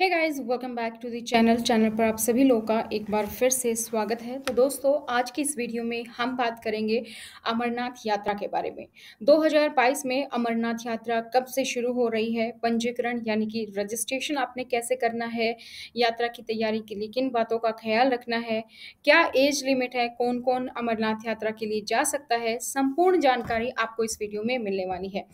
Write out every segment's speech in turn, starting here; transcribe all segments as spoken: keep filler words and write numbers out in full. Hey guys, welcome back to the channel channel पर आप सभी लोगों का एक बार फिर से स्वागत है। तो दोस्तों, आज की इस वीडियो में हम बात करेंगे अमरनाथ यात्रा के बारे में। दो हज़ार बाईस में अमरनाथ यात्रा कब से शुरू हो रही है, पंजीकरण यानी कि रजिस्ट्रेशन आपने कैसे करना है, यात्रा की तैयारी के लिए किन बातों का ख्याल रखना है, क्या एज लिमिट है, कौन कौन अमरनाथ यात्रा के लिए जा सकता है, संपूर्ण जानकारी आपको इस वीडियो में मिलने वाली है।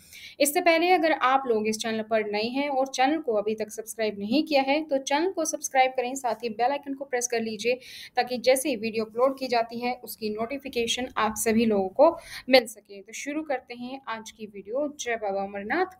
इससे पहले अगर आप लोग इस चैनल पर नए हैं और चैनल को अभी तक सब्सक्राइब नहीं किया है तो चैनल को सब्सक्राइब करें, साथ ही बेल आइकन को प्रेस कर लीजिए ताकि जैसे ही वीडियो अपलोड की जाती है उसकी नोटिफिकेशन आप सभी लोगों को मिल सके। तो शुरू करते हैं आज की वीडियो। जय बाबा अमरनाथ।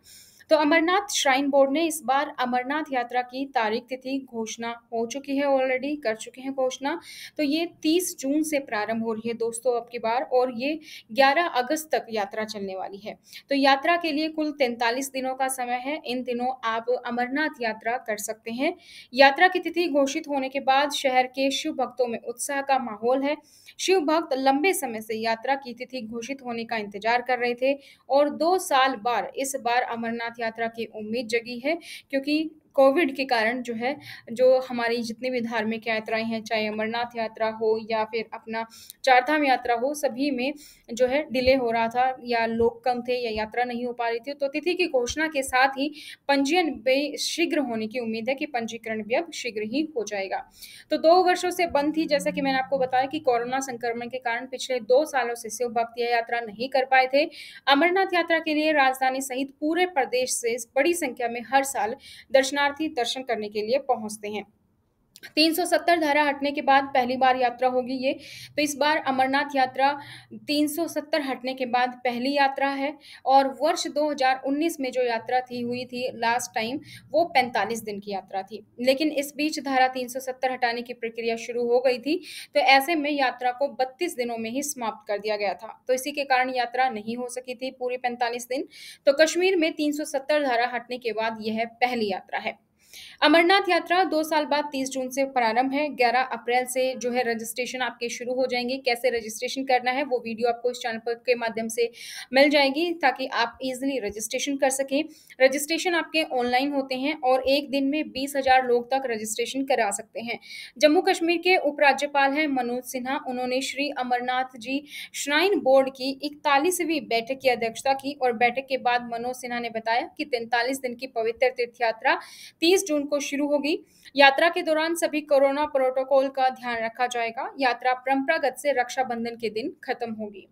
तो अमरनाथ श्राइन बोर्ड ने इस बार अमरनाथ यात्रा की तारीख तिथि घोषणा हो चुकी है, ऑलरेडी कर चुके हैं घोषणा। तो ये तीस जून से प्रारंभ हो रही है दोस्तों अब की बार, और ये ग्यारह अगस्त तक यात्रा चलने वाली है। तो यात्रा के लिए कुल तैंतालीस दिनों का समय है। इन दिनों आप अमरनाथ यात्रा कर सकते हैं। यात्रा की तिथि घोषित होने के बाद शहर के शिव भक्तों में उत्साह का माहौल है। शिव भक्त लंबे समय से यात्रा की तिथि घोषित होने का इंतजार कर रहे थे और दो साल बाद इस बार अमरनाथ यात्रा की उम्मीद जगी है, क्योंकि कोविड के कारण जो है जो हमारी जितनी भी धार्मिक यात्राएं हैं, चाहे अमरनाथ यात्रा हो या फिर अपना चारधाम यात्रा हो, सभी में जो है डिले हो रहा था या लोग कम थे या यात्रा नहीं हो पा रही थी। तो तिथि की घोषणा के साथ ही पंजीयन भी शीघ्र होने की उम्मीद है कि पंजीकरण भी अब शीघ्र ही हो जाएगा। तो दो वर्षों से बंद थी, जैसा कि मैंने आपको बताया कि कोरोना संक्रमण के कारण पिछले दो सालों से शिव भक्त यह यात्रा नहीं कर पाए थे। अमरनाथ यात्रा के लिए राजधानी सहित पूरे प्रदेश से बड़ी संख्या में हर साल दर्शनार्थी दर्शन करने के लिए पहुंचते हैं। तीन सौ सत्तर धारा हटने के बाद पहली बार यात्रा होगी ये। तो इस बार अमरनाथ यात्रा तीन सौ सत्तर हटने के बाद पहली यात्रा है। और वर्ष दो हज़ार उन्नीस में जो यात्रा थी हुई थी लास्ट टाइम, वो पैंतालीस दिन की यात्रा थी, लेकिन इस बीच धारा तीन सौ सत्तर हटाने की प्रक्रिया शुरू हो गई थी। तो ऐसे में यात्रा को बत्तीस दिनों में ही समाप्त कर दिया गया था। तो इसी के कारण यात्रा नहीं हो सकी थी पूरे पैंतालीस दिन। तो कश्मीर में तीन सौ सत्तर धारा हटने के बाद यह पहली यात्रा है। अमरनाथ यात्रा दो साल बाद तीस जून से प्रारंभ है। ग्यारह अप्रैल से जो है रजिस्ट्रेशन आपके शुरू हो जाएंगे। कैसे रजिस्ट्रेशन करना है वो वीडियो आपको इस चैनल पर के माध्यम से मिल जाएगी ताकि आप इजीली रजिस्ट्रेशन कर सकें। रजिस्ट्रेशन आपके ऑनलाइन होते हैं और एक दिन में बीस हज़ार लोग तक रजिस्ट्रेशन करा सकते हैं। जम्मू कश्मीर के उपराज्यपाल हैं मनोज सिन्हा। उन्होंने श्री अमरनाथ जी श्राइन बोर्ड की इकतालीसवीं बैठक की अध्यक्षता की और बैठक के बाद मनोज सिन्हा ने बताया कि तैंतालीस दिन की पवित्र तीर्थ यात्रा तीस जून को शुरू होगी। यात्रा के दौरान सभी कोरोना प्रोटोकॉल का ध्यान रखा जाएगा। यात्रा परंपरागत से रक्षाबंधन के दिन खत्म होगी।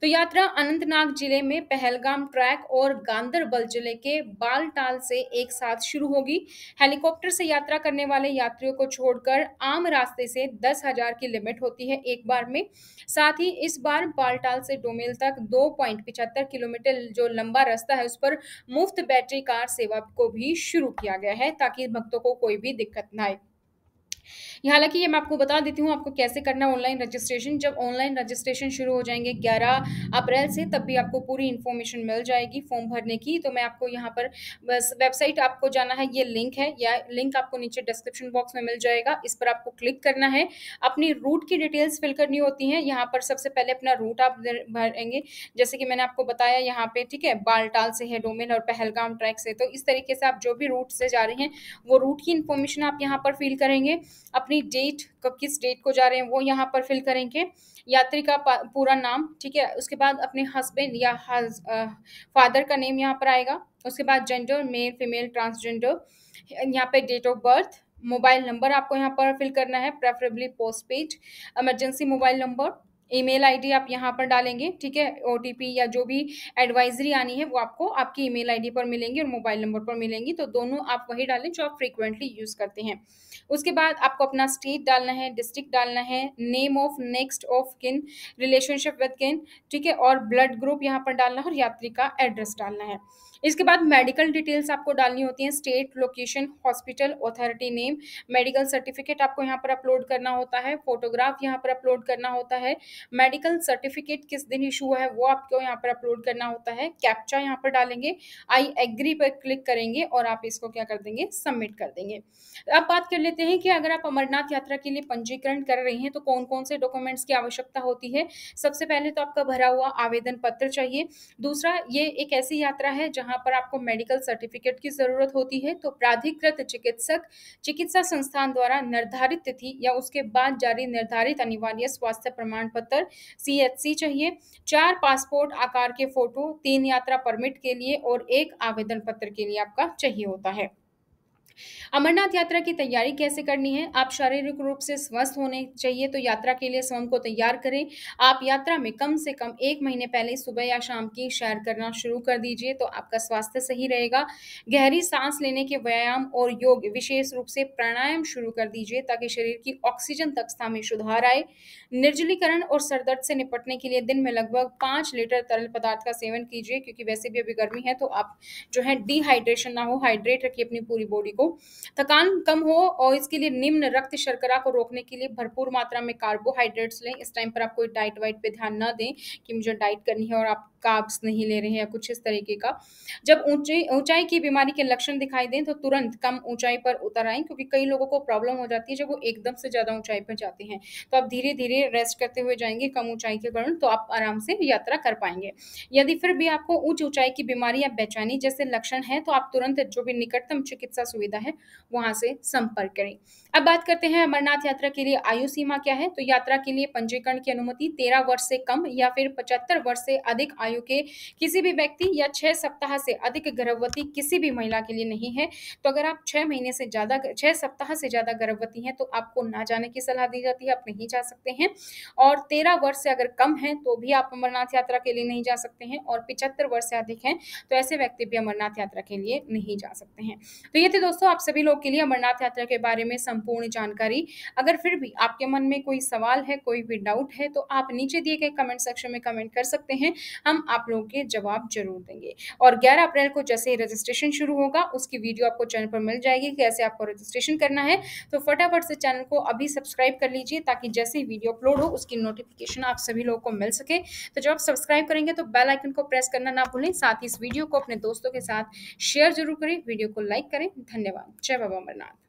तो यात्रा अनंतनाग जिले में पहलगाम ट्रैक और गांधरबल जिले के बालटाल से एक साथ शुरू होगी। हेलीकॉप्टर से यात्रा करने वाले यात्रियों को छोड़कर आम रास्ते से दस हजार की लिमिट होती है एक बार में। साथ ही इस बार बालटाल से डोमेल तक दो पॉइंट पिछहत्तर किलोमीटर जो लंबा रास्ता है उस पर मुफ्त बैटरी कार सेवा को भी शुरू किया गया है ताकि भक्तों को कोई भी दिक्कत ना आए। हालांकि ये मैं आपको बता देती हूँ आपको कैसे करना ऑनलाइन रजिस्ट्रेशन। जब ऑनलाइन रजिस्ट्रेशन शुरू हो जाएंगे ग्यारह अप्रैल से, तब भी आपको पूरी इन्फॉर्मेशन मिल जाएगी फॉर्म भरने की। तो मैं आपको यहाँ पर बस वेबसाइट आपको जाना है, ये लिंक है, या लिंक आपको नीचे डिस्क्रिप्शन बॉक्स में मिल जाएगा। इस पर आपको क्लिक करना है। अपनी रूट की डिटेल्स फिल करनी होती हैं। यहाँ पर सबसे पहले अपना रूट आप भरेंगे, जैसे कि मैंने आपको बताया यहाँ पर, ठीक है, बालटाल से है डोमेल और पहलगाम ट्रैक से। तो इस तरीके से आप जो भी रूट से जा रहे हैं वो रूट की इन्फॉर्मेशन आप यहाँ पर फिल करेंगे। अपनी डेट कब किस डेट को जा रहे हैं वो यहाँ पर फिल करेंगे। यात्री का पूरा नाम, ठीक है, उसके बाद अपने हस्बैंड या हस, आ, फादर का नेम यहाँ पर आएगा। उसके बाद जेंडर, मेल, फीमेल, ट्रांसजेंडर, यहाँ पे date of birth, mobile number आपको यहाँ पर फिल करना है, preferably postpaid, emergency mobile number, email ID आप यहाँ पर डालेंगे, ठीक है। ओटीपी या जो भी एडवाइजरी आनी है वो आपको आपकी ईमेल आईडी पर मिलेंगी और मोबाइल नंबर पर मिलेंगी। तो दोनों आप वही डालें जो आप फ्रीक्वेंटली यूज़ करते हैं। उसके बाद आपको अपना स्टेट डालना है, डिस्ट्रिक्ट डालना है, name of next of kin, relationship with kin, ठीक है, और ब्लड ग्रुप यहाँ पर डालना है और यात्री का एड्रेस डालना है। इसके बाद मेडिकल डिटेल्स आपको डालनी होती हैं, state, location, hospital, authority name, medical certificate आपको यहाँ पर अपलोड करना होता है, फोटोग्राफ यहाँ पर अपलोड करना होता है, मेडिकल सर्टिफिकेट किस दिन इशू हुआ है वो आपको यहाँ पर अपलोड करना होता है। कैप्चा यहाँ पर डालेंगे, आई एग्री पर क्लिक करेंगे और आप इसको क्या कर देंगे, सबमिट कर देंगे। अब बात कर लेते हैं कि अगर आप अमरनाथ यात्रा के लिए पंजीकरण कर रहे हैं तो कौन कौन से डॉक्यूमेंट्स की आवश्यकता होती है। सबसे पहले तो आपका भरा हुआ आवेदन पत्र चाहिए। दूसरा, ये एक ऐसी यात्रा है जहां पर आपको मेडिकल सर्टिफिकेट की जरूरत होती है, तो प्राधिकृत चिकित्सक चिकित्सा संस्थान द्वारा निर्धारित तिथि या उसके बाद जारी निर्धारित अनिवार्य स्वास्थ्य प्रमाण पत्र सी एच सी चाहिए। चार पासपोर्ट आकार के फोटो, तीन यात्रा परमिट के लिए और एक आवेदन पत्र के लिए आपका चाहिए होता है। अमरनाथ यात्रा की तैयारी कैसे करनी है? आप शारीरिक रूप से स्वस्थ होने चाहिए, तो यात्रा के लिए स्वयं को तैयार करें। आप यात्रा में कम से कम एक महीने पहले सुबह या शाम की सैर करना शुरू कर दीजिए, तो आपका स्वास्थ्य सही रहेगा। गहरी सांस लेने के व्यायाम और योग, विशेष रूप से प्राणायाम शुरू कर दीजिए ताकि शरीर की ऑक्सीजन दक्षता में सुधार आए। निर्जलीकरण और सरदर्द से निपटने के लिए दिन में लगभग पाँच लीटर तरल पदार्थ का सेवन कीजिए, क्योंकि वैसे भी अभी गर्मी है, तो आप जो है डिहाइड्रेशन ना हो, हाइड्रेट रखिए अपनी पूरी बॉडी को। थकान कम हो और इसके लिए निम्न रक्त शर्करा को रोकने के लिए भरपूर मात्रा में कार्बोहाइड्रेट्स लें। इस टाइम पर आप कोई डाइट वाइट पे ध्यान न दें कि मुझे डाइट करनी है और आप कार्ब्स नहीं ले रहे हैं या कुछ इस तरीके का। जब ऊंचे ऊंचाई की बीमारी के लक्षण दिखाई दें तो तुरंत कम ऊंचाई पर उतर आएं, क्योंकि कई लोगों को प्रॉब्लम हो जाती है जब वो एकदम से ज़्यादा ऊंचाई पर जाते हैं, तो आप धीरे धीरे रेस्ट करते हुए जाएंगे कम ऊंचाई के कारण, तो आप आराम से यात्रा कर पाएंगे। यदि फिर भी आपको उच्च ऊंचाई की बीमारी या बेचैनी जैसे लक्षण है तो आप तुरंत जो भी निकटतम चिकित्सा सुविधा है वहाँ से संपर्क करें। अब बात करते हैं अमरनाथ यात्रा के लिए आयु सीमा क्या है। तो यात्रा के लिए पंजीकरण की अनुमति तेरह वर्ष से कम या फिर पचहत्तर वर्ष से अधिक आयु के किसी भी व्यक्ति या छह सप्ताह से अधिक गर्भवती किसी भी महिला के लिए नहीं है। तो अगर आप छह महीने से ज्यादा छह सप्ताह से ज्यादा गर्भवती हैं तो आपको ना जाने की सलाह दी जाती है, आप नहीं जा सकते हैं। और तेरह वर्ष से अगर कम है तो भी आप अमरनाथ यात्रा के लिए नहीं जा सकते हैं, और पिचहत्तर वर्ष से अधिक हैं तो ऐसे व्यक्ति भी अमरनाथ यात्रा के लिए नहीं जा सकते हैं। तो ये थे दोस्तों आप सभी लोग के लिए अमरनाथ यात्रा के बारे में संपूर्ण जानकारी। अगर फिर भी आपके मन में कोई सवाल है, कोई भी डाउट है, तो आप नीचे दिए गए कमेंट सेक्शन में कमेंट कर सकते हैं, हम आप लोगों के जवाब जरूर देंगे। और ग्यारह अप्रैल को जैसे ही रजिस्ट्रेशन शुरू होगा उसकी वीडियो आपको चैनल पर मिल जाएगी, कैसे आपको रजिस्ट्रेशन करना है। तो फटाफट से चैनल को अभी सब्सक्राइब कर लीजिए ताकि जैसे ही वीडियो अपलोड हो उसकी नोटिफिकेशन आप सभी लोगों को मिल सके। तो जब आप सब्सक्राइब करेंगे तो बेल आइकन को प्रेस करना ना भूलें, साथ ही इस वीडियो को अपने दोस्तों के साथ शेयर जरूर करें, वीडियो को लाइक करें। धन्यवाद। जय बाबा अमरनाथ।